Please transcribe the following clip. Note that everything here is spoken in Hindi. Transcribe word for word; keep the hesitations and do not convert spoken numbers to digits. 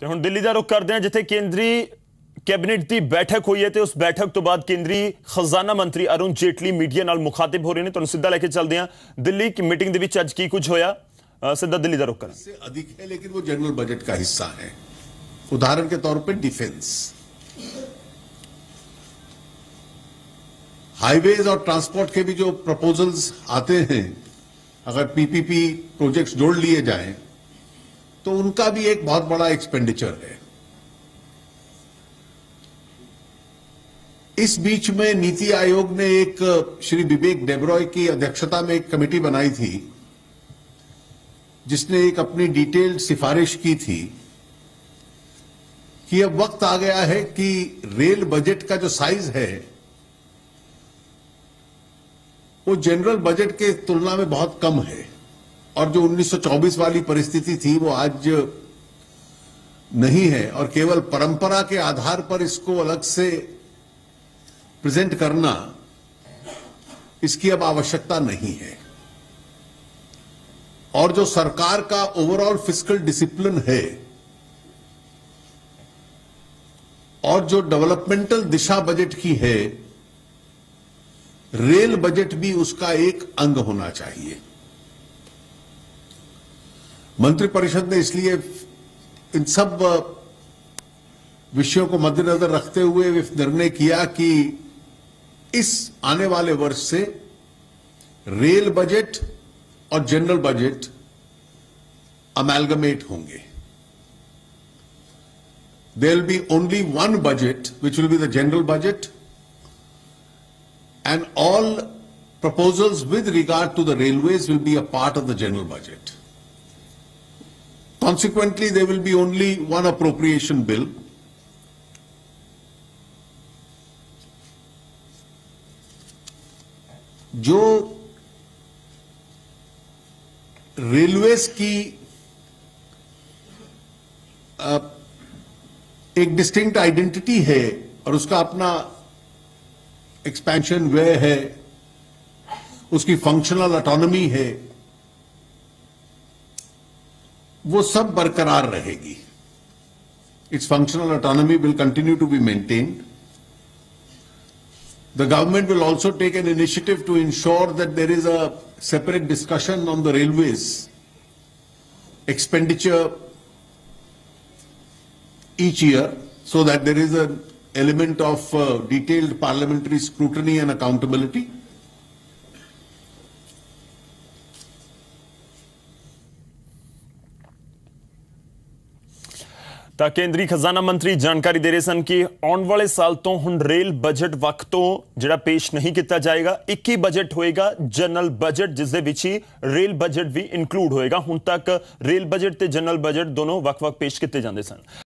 तो हम दिल्ली का रुख करते हैं जिथे केंद्रीय कैबिनेट की बैठक हुई है तो उस बैठक तो बाद केंद्रीय खजाना मंत्री अरुण जेटली मीडिया नाल मुखातिब हो रहे हैं। तो सीधा लेके चलते हैं दिल्ली की मीटिंग के बीच आज की कुछ होया, सीधा दिल्ली का रुख करें। इससे अधिक है लेकिन वो जनरल बजट का हिस्सा है। उदाहरण के तौर पर डिफेंस, हाईवेज और ट्रांसपोर्ट के भी जो प्रपोजल्स आते हैं, अगर पीपीपी प्रोजेक्ट्स जोड़ लिए जाएं तो उनका भी एक बहुत बड़ा एक्सपेंडिचर है। इस बीच में नीति आयोग ने एक श्री विवेक डेब्रॉय की अध्यक्षता में एक कमेटी बनाई थी जिसने एक अपनी डिटेल्ड सिफारिश की थी कि अब वक्त आ गया है कि रेल बजट का जो साइज है वो जनरल बजट के तुलना में बहुत कम है और जो उन्नीस सौ चौबीस वाली परिस्थिति थी वो आज नहीं है और केवल परंपरा के आधार पर इसको अलग से प्रेजेंट करना, इसकी अब आवश्यकता नहीं है। और जो सरकार का ओवरऑल फिस्कल डिसिप्लिन है और जो डेवलपमेंटल दिशा बजट की है, रेल बजट भी उसका एक अंग होना चाहिए। मंत्रिपरिषद ने इसलिए इन सब विषयों को मद्देनजर रखते हुए निर्णय किया कि इस आने वाले वर्ष से रेल बजट और जनरल बजट अमैलगमेट होंगे। There will be only one budget which will be the general budget and all proposals with regard to the railways will be a part of the general budget. Consequently, there will be only one appropriation bill. जो रेलवेज की एक distinct identity है और उसका अपना एक्सपेंशन वे है, उसकी फंक्शनल ऑटोनॉमी है, वो सब बरकरार रहेगी। Its functional autonomy will continue to be maintained. The government will also take an initiative to ensure that there is a separate discussion on the railways expenditure each year so that there is a element of uh, detailed parliamentary scrutiny and accountability. ਤਾਂ केंद्रीय खजाना मंत्री जानकारी दे रहे सन कि आने वाले साल तो हुण रेल बजट वक्त तो जिहड़ा पेश नहीं किया जाएगा, एक ही बजट होएगा जनरल बजट जिस दे विच ही रेल बजट भी इंक्लूड होएगा। हुण तक रेल बजट ते जनरल बजट दोनों वख-वख पेश किए जाते सन।